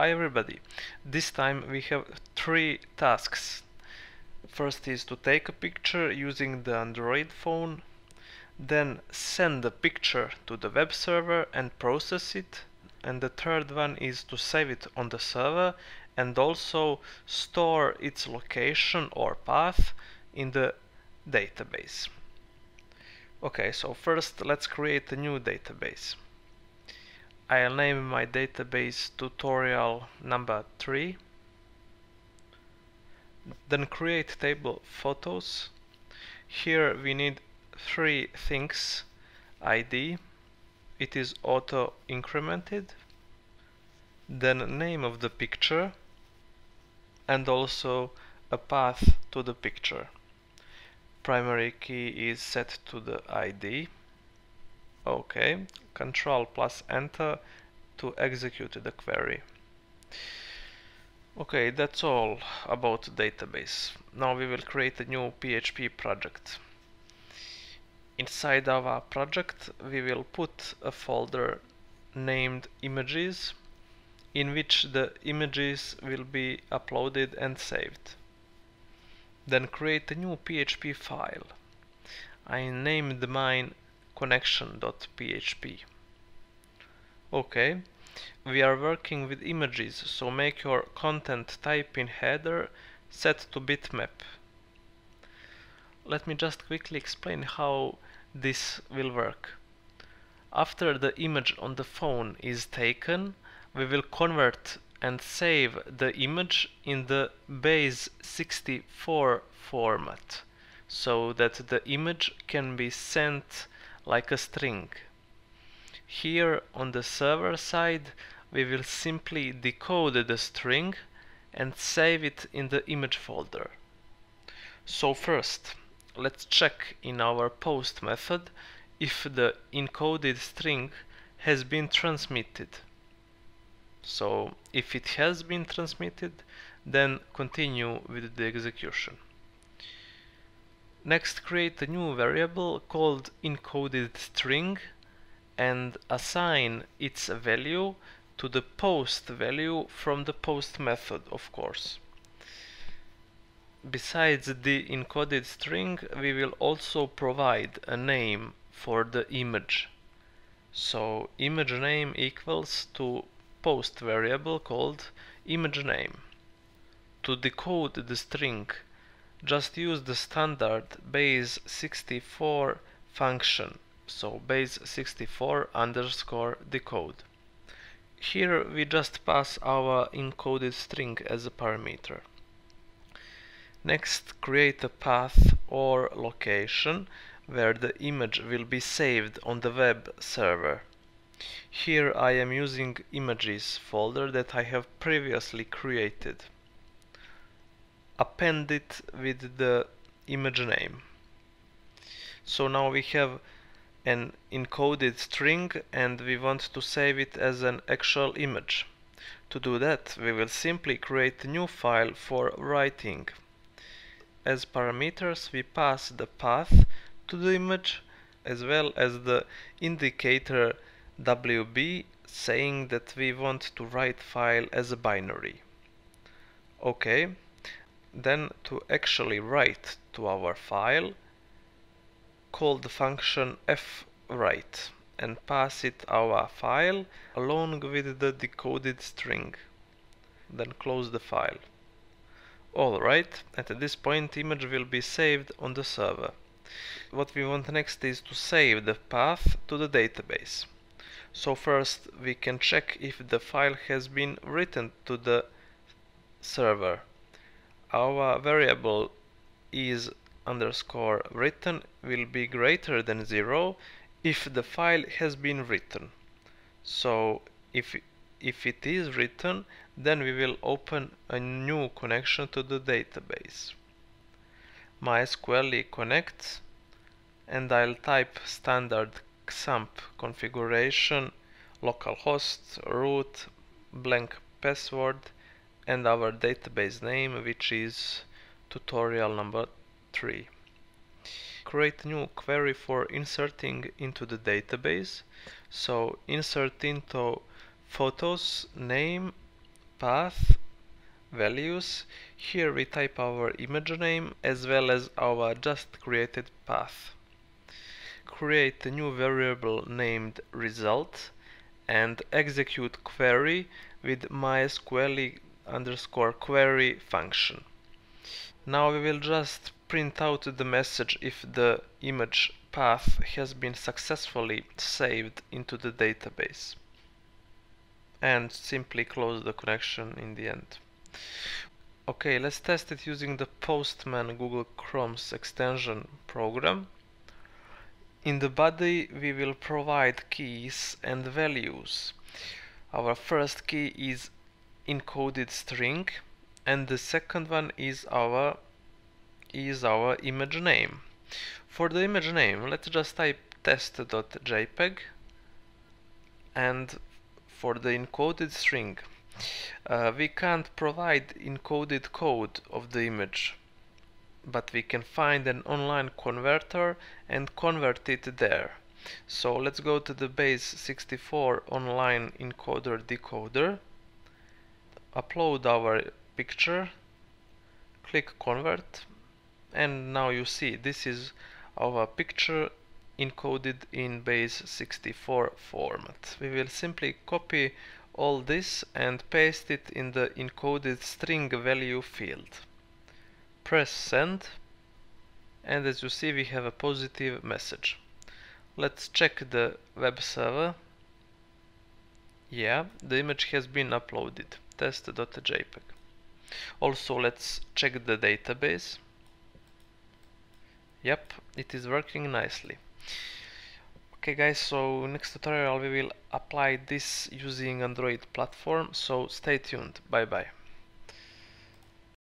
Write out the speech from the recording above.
Hi everybody. This time we have three tasks. First is to take a picture using the Android phone, then send the picture to the web server and process it, and the third one is to save it on the server and also store its location or path in the database. Okay, so first let's create a new database. I'll name my database tutorial number 3, then create table photos. Here we need three things: ID, it is auto incremented, then name of the picture and also a path to the picture. Primary key is set to the ID. Okay, Ctrl+Enter to execute the query. Okay, that's all about database. Now we will create a new PHP project. Inside our project we will put a folder named images, in which the images will be uploaded and saved. Then create a new PHP file. I named mine connection.php. Okay, we are working with images, so make your content type in header set to bitmap. Let me just quickly explain how this will work. After the image on the phone is taken, we will convert and save the image in the base64 format, so that the image can be sent like a string. Here on the server side we will simply decode the string and save it in the image folder. So first let's check in our post method if the encoded string has been transmitted. So if it has been transmitted, then continue with the execution. Next, create a new variable called encodedString and assign its value to the post value from the post method, of course. Besides the encoded string, we will also provide a name for the image. So image name equals to post variable called image name. To decode the string, just use the standard base64 function, so base64 underscore decode. Here we just pass our encoded string as a parameter. Next, create a path or location where the image will be saved on the web server. Here I am using images folder that I have previously created. Append it with the image name. So now we have an encoded string and we want to save it as an actual image. To do that, we will simply create a new file for writing. As parameters we pass the path to the image as well as the indicator wb, saying that we want to write file as a binary. Okay, then to actually write to our file, call the function fwrite and pass it our file along with the decoded string. Then close the file. Alright, at this point image will be saved on the server. What we want next is to save the path to the database. So first we can check if the file has been written to the server. Our variable is underscore written will be greater than 0 if the file has been written. So if it is written, then we will open a new connection to the database. MySQL connect, and I'll type standard XAMPP configuration, localhost, root, blank password, and our database name, which is tutorial number 3. Create new query for inserting into the database. So insert into photos name path values. Here we type our image name as well as our just created path. Create a new variable named result and execute query with MySQL underscore query function. Now we will just print out the message if the image path has been successfully saved into the database, and simply close the connection in the end. Okay, let's test it using the Postman Google Chrome's extension program. In the body we will provide keys and values. Our first key is encoded string and the second one is our image name. For the image name, let's just type test.jpg, and for the encoded string, we can't provide encoded code of the image, but we can find an online converter and convert it there. So let's go to the base64 online encoder decoder, upload our picture, click convert, and now you see this is our picture encoded in base64 format. We will simply copy all this and paste it in the encoded string value field. Press send, and as you see we have a positive message. Let's check the web server. Yeah, the image has been uploaded, test.jpg. Also let's check the database. Yep, it is working nicely. Okay guys, so next tutorial we will apply this using Android platform, so stay tuned. Bye bye.